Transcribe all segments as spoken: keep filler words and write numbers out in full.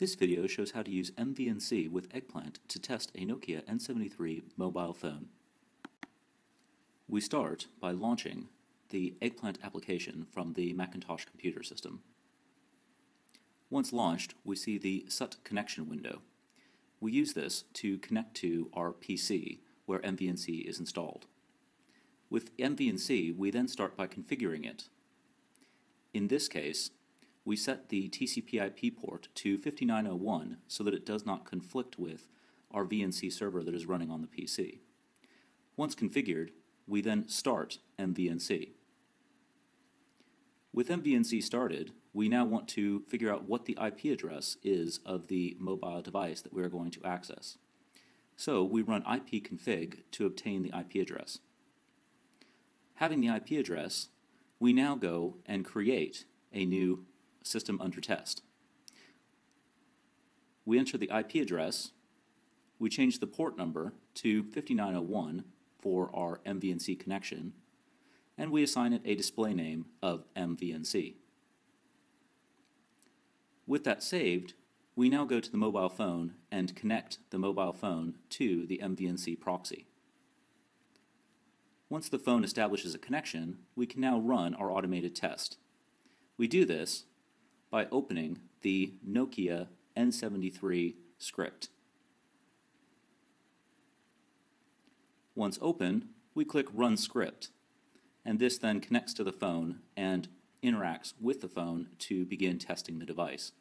This video shows how to use M V N C with Eggplant to test a Nokia N seventy-three mobile phone. We start by launching the Eggplant application from the Macintosh computer system. Once launched, we see the S U T connection window. We use this to connect to our P C where M V N C is installed. With M V N C, we then start by configuring it. In this case, we set the T C P I P port to fifty-nine oh one so that it does not conflict with our V N C server that is running on the P C. Once configured, we then start M V N C. With M V N C started, we now want to figure out what the I P address is of the mobile device that we are going to access. So we run ipconfig to obtain the I P address. Having the I P address, we now go and create a new system under test. We enter the I P address, we change the port number to fifty-nine oh one for our M V N C connection, and we assign it a display name of M V N C. With that saved, we now go to the mobile phone and connect the mobile phone to the M V N C proxy. Once the phone establishes a connection, we can now run our automated test. We do this by opening the Nokia N seventy-three script. Once open, we click Run Script, and this then connects to the phone and interacts with the phone to begin testing the device.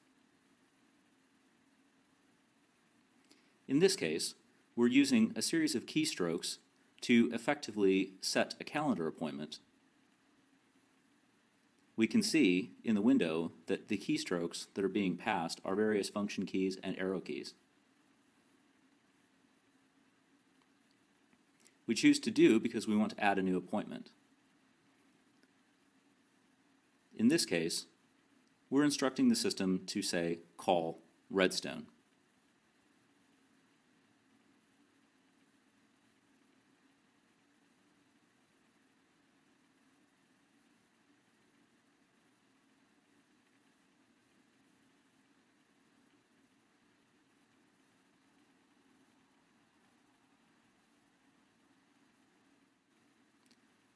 In this case, we're using a series of keystrokes to effectively set a calendar appointment. We can see in the window that the keystrokes that are being passed are various function keys and arrow keys. We choose to do because we want to add a new appointment. In this case, we're instructing the system to say call Redstone.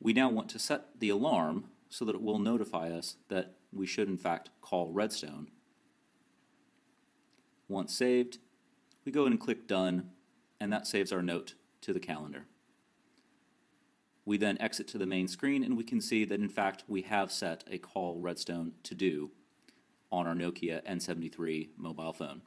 We now want to set the alarm so that it will notify us that we should in fact call Redstone. Once saved, we go in and click Done, and that saves our note to the calendar. We then exit to the main screen, and we can see that in fact we have set a call Redstone to do on our Nokia N seventy-three mobile phone.